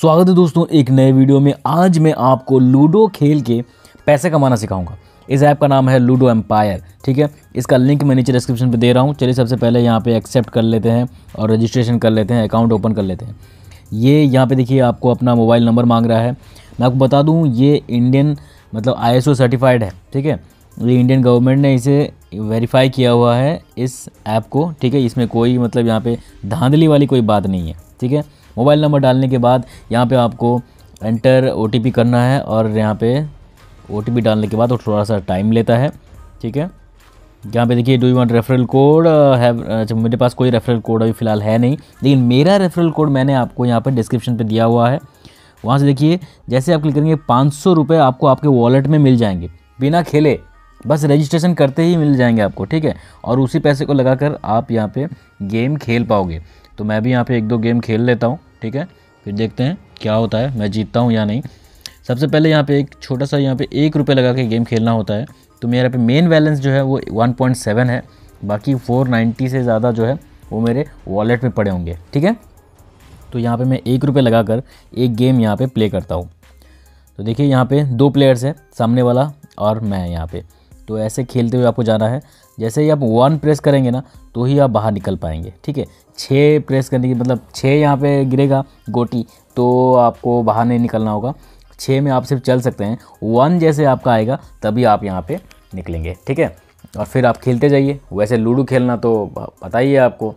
स्वागत है दोस्तों एक नए वीडियो में। आज मैं आपको लूडो खेल के पैसे कमाना सिखाऊंगा। इस ऐप का नाम है लूडो एम्पायर, ठीक है। इसका लिंक मैं नीचे डिस्क्रिप्शन पे दे रहा हूँ। चलिए सबसे पहले यहाँ पे एक्सेप्ट कर लेते हैं और रजिस्ट्रेशन कर लेते हैं, अकाउंट ओपन कर लेते हैं। ये यहाँ पे देखिए आपको अपना मोबाइल नंबर मांग रहा है। मैं आपको बता दूँ ये इंडियन मतलब ISO सर्टिफाइड है, ठीक है। ये इंडियन गवर्नमेंट ने इसे वेरीफाई किया हुआ है इस ऐप को, ठीक है। इसमें कोई मतलब यहाँ पे धांधली वाली कोई बात नहीं है, ठीक है। मोबाइल नंबर डालने के बाद यहाँ पे आपको एंटर OTP करना है और यहाँ पे OTP डालने के बाद वो थोड़ा सा टाइम लेता है, ठीक है। यहाँ पे देखिए do you want referral code have. अच्छा, मेरे पास कोई रेफरल कोड अभी फ़िलहाल है नहीं, लेकिन मेरा रेफरल कोड मैंने आपको यहाँ पर डिस्क्रिप्शन पर दिया हुआ है। वहाँ से देखिए जैसे आप क्लिक करेंगे 500 रुपये आपको आपके वॉलेट में मिल जाएंगे, बिना खेले, बस रजिस्ट्रेशन करते ही मिल जाएंगे आपको, ठीक है। और उसी पैसे को लगाकर आप यहाँ पे गेम खेल पाओगे। तो मैं भी यहाँ पे 1-2 गेम खेल लेता हूँ, ठीक है। फिर देखते हैं क्या होता है, मैं जीतता हूँ या नहीं। सबसे पहले यहाँ पे एक छोटा सा यहाँ पे 1 रुपये लगा के गेम खेलना होता है। तो मेरा पे मेन बैलेंस जो है वो 1.7 है, बाकी 490 से ज़्यादा जो है वो मेरे वॉलेट में पड़े होंगे, ठीक है। तो यहाँ पर मैं 1 रुपये लगा कर एक गेम यहाँ पर प्ले करता हूँ। तो देखिए यहाँ पर 2 प्लेयर्स हैं, सामने वाला और मैं यहाँ पर। तो ऐसे खेलते हुए आपको जाना है। जैसे ही आप 1 प्रेस करेंगे ना तो ही आप बाहर निकल पाएंगे, ठीक है। 6 प्रेस करने की मतलब 6 यहाँ पे गिरेगा गोटी तो आपको बाहर नहीं निकलना होगा। 6 में आप सिर्फ चल सकते हैं, 1 जैसे आपका आएगा तभी आप यहाँ पे निकलेंगे, ठीक है। और फिर आप खेलते जाइए। वैसे लूडो खेलना तो पता ही है आपको,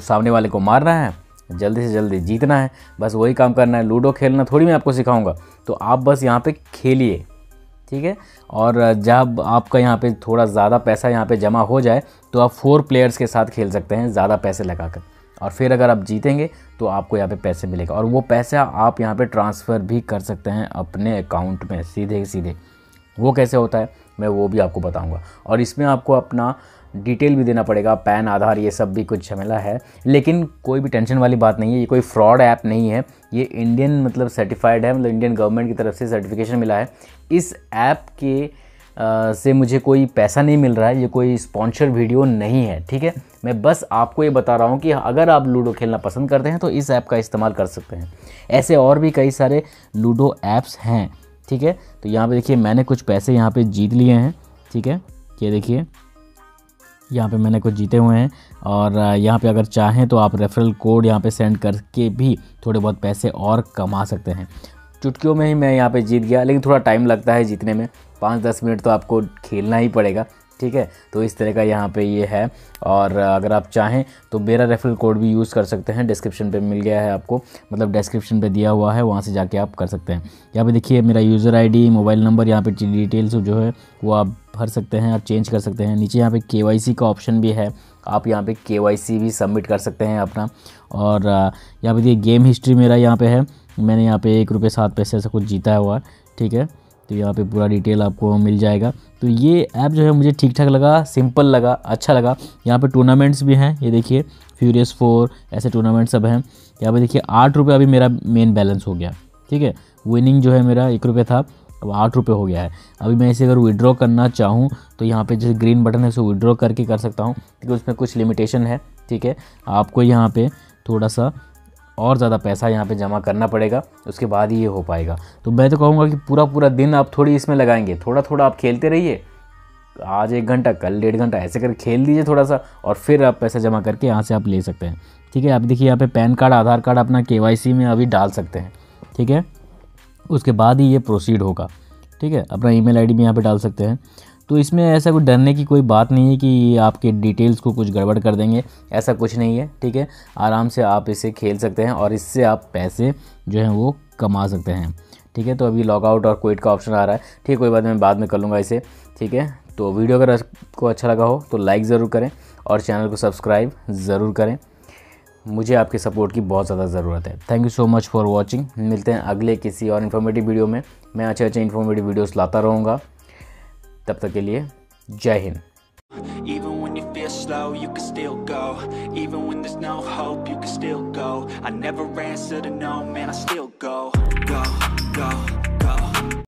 सामने वाले को मारना है, जल्दी से जल्दी जीतना है, बस वही काम करना है। लूडो खेलना थोड़ी मैं आपको सिखाऊँगा, तो आप बस यहाँ पर खेलिए, ठीक है। और जब आपका यहाँ पे थोड़ा ज़्यादा पैसा यहाँ पे जमा हो जाए तो आप 4 प्लेयर्स के साथ खेल सकते हैं ज़्यादा पैसे लगाकर। और फिर अगर आप जीतेंगे तो आपको यहाँ पे पैसे मिलेगा और वो पैसा आप यहाँ पे ट्रांसफ़र भी कर सकते हैं अपने अकाउंट में सीधे। वो कैसे होता है मैं वो भी आपको बताऊँगा। और इसमें आपको अपना डिटेल भी देना पड़ेगा, पैन, आधार, ये सब भी कुछ झमेला है, लेकिन कोई भी टेंशन वाली बात नहीं है। ये कोई फ्रॉड ऐप नहीं है, ये इंडियन मतलब सर्टिफाइड है, मतलब इंडियन गवर्नमेंट की तरफ से सर्टिफिकेशन मिला है। इस ऐप के से मुझे कोई पैसा नहीं मिल रहा है, ये कोई स्पॉन्सर वीडियो नहीं है, ठीक है। मैं बस आपको ये बता रहा हूँ कि अगर आप लूडो खेलना पसंद करते हैं तो इस ऐप का इस्तेमाल कर सकते हैं। ऐसे और भी कई सारे लूडो ऐप्स हैं, ठीक है। तो यहाँ पर देखिए मैंने कुछ पैसे यहाँ पर जीत लिए हैं, ठीक है। ये देखिए यहाँ पे मैंने कुछ जीते हुए हैं। और यहाँ पे अगर चाहें तो आप रेफरल कोड यहाँ पे सेंड करके भी थोड़े बहुत पैसे और कमा सकते हैं। चुटकियों में ही मैं यहाँ पे जीत गया, लेकिन थोड़ा टाइम लगता है जीतने में, 5-10 मिनट तो आपको खेलना ही पड़ेगा, ठीक है। तो इस तरह का यहाँ पे ये है। और अगर आप चाहें तो मेरा रेफरल कोड भी यूज़ कर सकते हैं, डिस्क्रिप्शन पे मिल गया है आपको, मतलब डिस्क्रिप्शन पे दिया हुआ है, वहाँ से जाके आप कर सकते हैं। यहाँ पे देखिए मेरा यूज़र आईडी, मोबाइल नंबर, यहाँ पे डिटेल्स जो है वो आप भर सकते हैं, आप चेंज कर सकते हैं। नीचे यहाँ पर KYC का ऑप्शन भी है, आप यहाँ पर KYC भी सबमिट कर सकते हैं अपना। और यहाँ पर देखिए गेम हिस्ट्री मेरा यहाँ पर है, मैंने यहाँ पर 1 रुपये 7 पैसे ऐसा कुछ जीता हुआ, ठीक है। तो यहाँ पे पूरा डिटेल आपको मिल जाएगा। तो ये ऐप जो है मुझे ठीक ठाक लगा, सिंपल लगा, अच्छा लगा। यहाँ पे टूर्नामेंट्स भी हैं, ये देखिए फ्यूरियस 4 ऐसे टूर्नामेंट सब हैं। यहाँ पे देखिए 8 रुपये अभी मेरा मेन बैलेंस हो गया, ठीक है। विनिंग जो है मेरा 1 रुपये था, अब 8 रुपये हो गया है। अभी मैं इसे अगर विड्रॉ करना चाहूँ तो यहाँ पर जैसे ग्रीन बटन है उसे विड्रॉ करके कर सकता हूँ, क्योंकि उसमें कुछ लिमिटेशन है, ठीक है। आपको यहाँ पर थोड़ा सा और ज़्यादा पैसा यहाँ पे जमा करना पड़ेगा, उसके बाद ही ये हो पाएगा। तो मैं तो कहूँगा कि पूरा दिन आप थोड़ी इसमें लगाएंगे, थोड़ा आप खेलते रहिए। आज 1 घंटा, कल 1.5 घंटा, ऐसे करके खेल दीजिए थोड़ा सा, और फिर आप पैसा जमा करके यहाँ से आप ले सकते हैं, ठीक है। आप देखिए यहाँ पे पैन कार्ड, आधार कार्ड अपना KYC में अभी डाल सकते हैं, ठीक है। उसके बाद ही ये प्रोसीड होगा, ठीक है। अपना email ID भी यहाँ पर डाल सकते हैं। तो इसमें ऐसा कुछ डरने की कोई बात नहीं है कि आपके डिटेल्स को कुछ गड़बड़ कर देंगे, ऐसा कुछ नहीं है, ठीक है। आराम से आप इसे खेल सकते हैं और इससे आप पैसे जो हैं वो कमा सकते हैं, ठीक है। तो अभी लॉगआउट और क्विट का ऑप्शन आ रहा है, ठीक है, कोई बात मैं बाद में कर लूँगा इसे, ठीक है। तो वीडियो अगर आपको अच्छा लगा हो तो लाइक ज़रूर करें और चैनल को सब्सक्राइब ज़रूर करें। मुझे आपके सपोर्ट की बहुत ज़्यादा ज़रूरत है। Thank you so much for watching. मिलते हैं अगले किसी और इन्फॉर्मेटिव वीडियो में। मैं अच्छे इन्फॉर्मेटिव वीडियोज़ लाता रहूँगा। तब तक के लिए जय Hind. Even when you feel slow, you can still go. Even when there's no hope, you can still go. I never answer to no, man, I still go. Go, go.